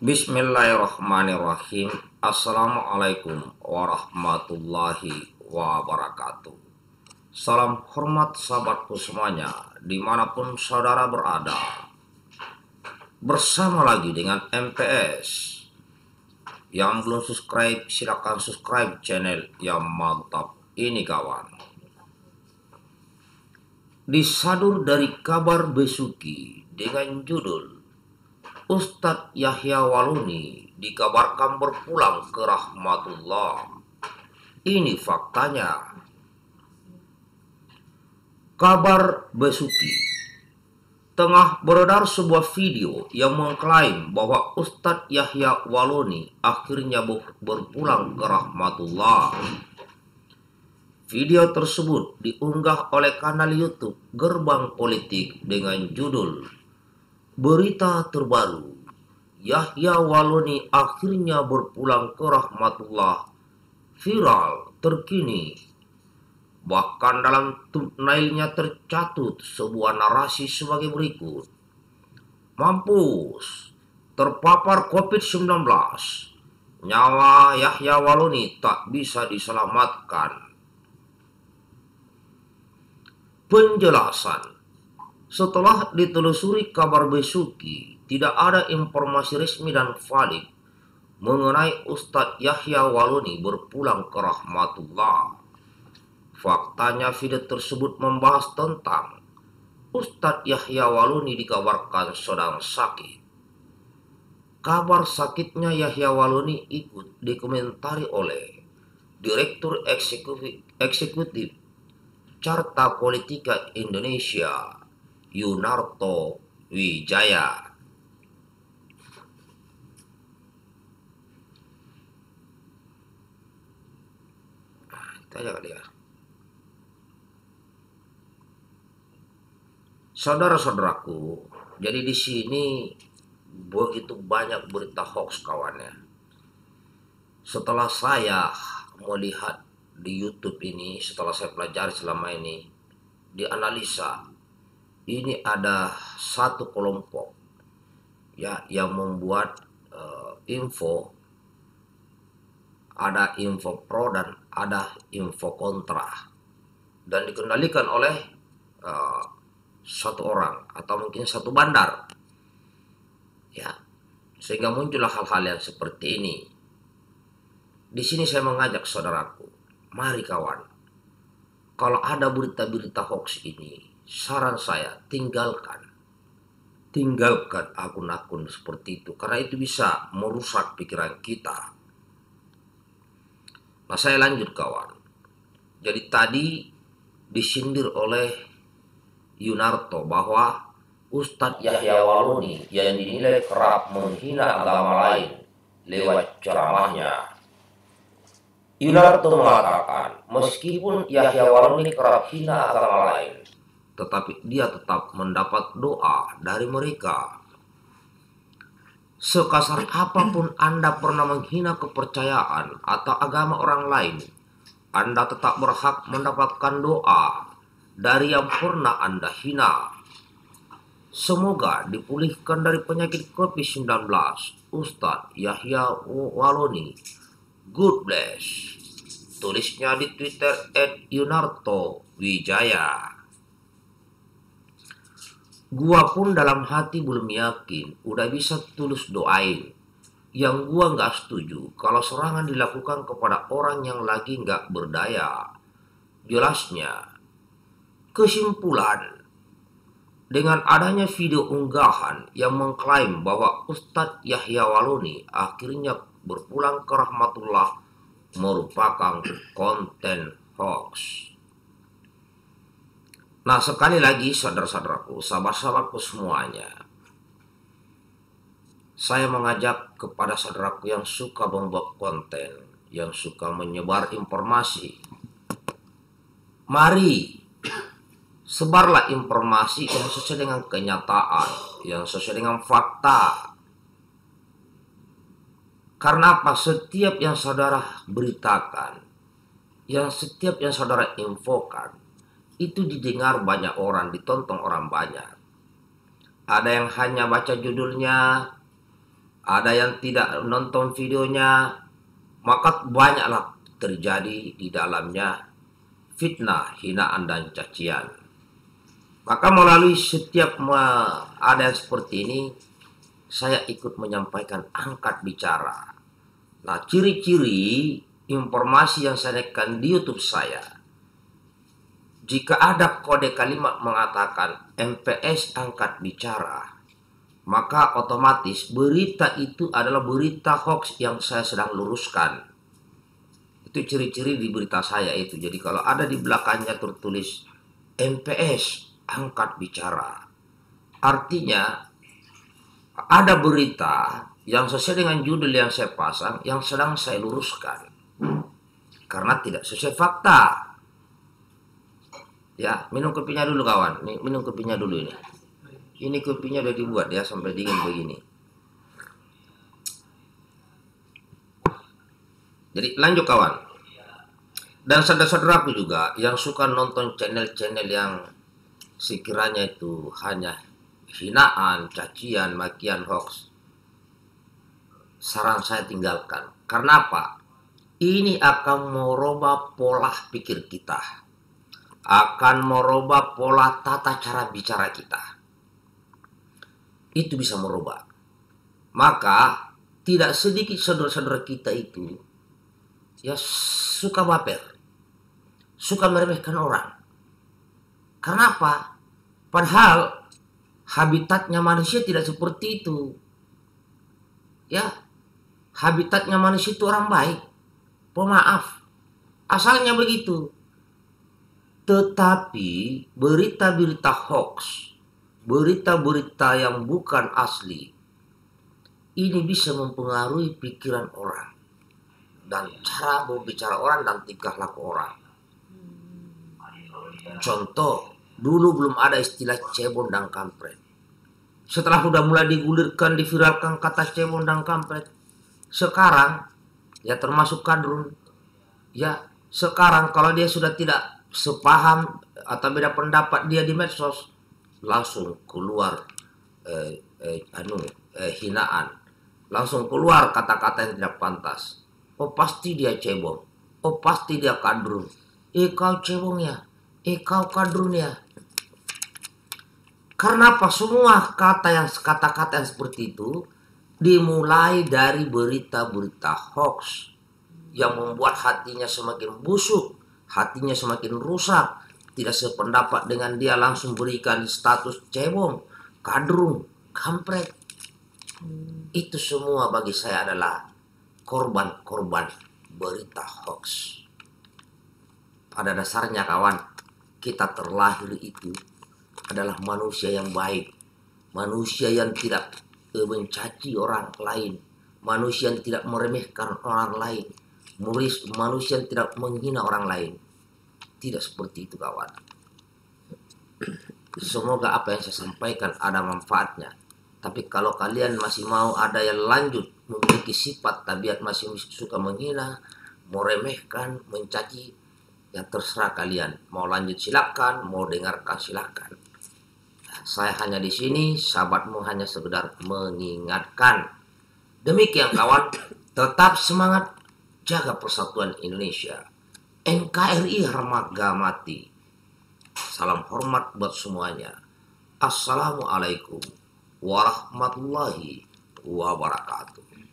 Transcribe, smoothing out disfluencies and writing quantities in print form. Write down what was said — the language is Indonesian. Bismillahirrahmanirrahim. Assalamualaikum warahmatullahi wabarakatuh. Salam hormat sahabatku semuanya, dimanapun saudara berada. Bersama lagi dengan MPS. Yang belum subscribe, silakan subscribe channel yang mantap ini kawan. Disadur dari kabar Besuki dengan judul Ustadz Yahya Waloni dikabarkan berpulang ke rahmatullah. Ini faktanya. Kabar Besuki. Tengah beredar sebuah video yang mengklaim bahwa Ustadz Yahya Waloni akhirnya berpulang ke rahmatullah. Video tersebut diunggah oleh kanal YouTube Gerbang Politik dengan judul Berita terbaru, Yahya Waloni akhirnya berpulang ke rahmatullah, viral terkini. Bahkan dalam thumbnailnya tercatut sebuah narasi sebagai berikut. Mampus, terpapar COVID-19, nyawa Yahya Waloni tak bisa diselamatkan. Penjelasan. Setelah ditelusuri kabar Besuki, tidak ada informasi resmi dan valid mengenai Ustadz Yahya Waloni berpulang ke rahmatullah. Faktanya video tersebut membahas tentang Ustadz Yahya Waloni dikabarkan sedang sakit. Kabar sakitnya Yahya Waloni ikut dikomentari oleh Direktur Eksekutif Carta Politika Indonesia, Yunarto Wijaya. Itu aja kali ya. Saudara-saudaraku, jadi di sini begitu banyak berita hoax kawannya. Setelah saya melihat di YouTube ini, setelah saya pelajari selama ini, dianalisa, ini ada satu kelompok ya yang membuat info, ada info pro dan ada info kontra, dan dikendalikan oleh satu orang atau mungkin satu bandar ya, sehingga muncullah hal-hal yang seperti ini. Di sini saya mengajak saudaraku, mari kawan, kalau ada berita-berita hoax ini, saran saya tinggalkan akun-akun seperti itu, karena itu bisa merusak pikiran kita. Nah, saya lanjut kawan. Jadi tadi disindir oleh Yunarto bahwa Ustadz Yahya Waloni yang dinilai kerap menghina agama lain lewat ceramahnya. Yunarto mengatakan meskipun Yahya Waloni kerap hina agama lain, tetapi dia tetap mendapat doa dari mereka. Sekasar apapun Anda pernah menghina kepercayaan atau agama orang lain, Anda tetap berhak mendapatkan doa dari yang pernah Anda hina. Semoga dipulihkan dari penyakit COVID-19, Ustadz Yahya Waloni. God bless. Tulisnya di Twitter @yunartowijaya. Gua pun dalam hati belum yakin, udah bisa tulus doain. Yang gua nggak setuju kalau serangan dilakukan kepada orang yang lagi nggak berdaya. Jelasnya. Kesimpulan. Dengan adanya video unggahan yang mengklaim bahwa Ustadz Yahya Waloni akhirnya berpulang ke rahmatullah merupakan konten hoax. Nah, sekali lagi saudara-saudaraku, sahabat-sahabatku semuanya, saya mengajak kepada saudaraku yang suka membuat konten, yang suka menyebar informasi, mari sebarlah informasi yang sesuai dengan kenyataan, yang sesuai dengan fakta. Karena apa? Setiap yang saudara beritakan, setiap yang saudara infokan, itu didengar banyak orang, ditonton orang banyak. Ada yang hanya baca judulnya, ada yang tidak nonton videonya, maka banyaklah terjadi di dalamnya fitnah, hinaan, dan cacian. Maka melalui setiap ada yang seperti ini, saya ikut menyampaikan angkat bicara. Nah, ciri-ciri informasi yang saya naikkan di YouTube saya, jika ada kode kalimat mengatakan MPS angkat bicara, maka otomatis berita itu adalah berita hoax yang saya sedang luruskan. Itu ciri-ciri di berita saya itu. Jadi kalau ada di belakangnya tertulis MPS angkat bicara, artinya ada berita yang sesuai dengan judul yang saya pasang, yang sedang saya luruskan, karena tidak sesuai fakta. Ya, minum kopinya dulu kawan. Nih, minum kopinya dulu ini. Ini kopinya udah dibuat ya, sampai dingin begini. Jadi lanjut kawan. Dan saudara-saudaraku juga yang suka nonton channel-channel yang sekiranya itu hanya hinaan, cacian, makian, hoax, saran saya tinggalkan. Karena apa? Ini akan merubah pola pikir kita, akan merubah pola tata cara bicara kita. Itu bisa merubah. Maka tidak sedikit saudara-saudara kita itu ya suka baper, suka meremehkan orang. Kenapa? Padahal habitatnya manusia tidak seperti itu. Ya, habitatnya manusia itu orang baik, pemaaf, asalnya begitu. Tetapi berita-berita hoax, berita-berita yang bukan asli, ini bisa mempengaruhi pikiran orang, dan cara berbicara orang, dan tingkah laku orang. Contoh, dulu belum ada istilah cebong dan kampret. Setelah sudah mulai digulirkan, diviralkan kata cebong dan kampret, sekarang, ya termasuk kadrun, ya sekarang kalau dia sudah tidak sepaham atau beda pendapat dia di medsos, langsung keluar hinaan, langsung keluar kata-kata yang tidak pantas. Oh pasti dia cebong, oh pasti dia kadrun, kau cebong ya, kau kadrun ya. Karena apa? Semua kata-kata yang seperti itu dimulai dari berita-berita hoax yang membuat hatinya semakin busuk, hatinya semakin rusak. Tidak sependapat dengan dia langsung berikan status cebong, kadrun, kampret. Itu semua bagi saya adalah korban-korban berita hoax. Pada dasarnya kawan, kita terlahir itu adalah manusia yang baik, manusia yang tidak mencaci orang lain, manusia yang tidak meremehkan orang lain, manusia yang tidak menghina orang lain. Tidak seperti itu kawan. Semoga apa yang saya sampaikan ada manfaatnya. Tapi kalau kalian masih mau ada yang lanjut memiliki sifat tabiat masih suka menghina, meremehkan, mencaci, ya terserah kalian. Mau lanjut silakan, mau dengarkan silakan. Nah, saya hanya di sini, sahabatmu hanya sekedar mengingatkan. Demikian kawan, tetap semangat, jaga persatuan Indonesia. NKRI harga mati. Salam hormat buat semuanya. Assalamualaikum warahmatullahi wabarakatuh.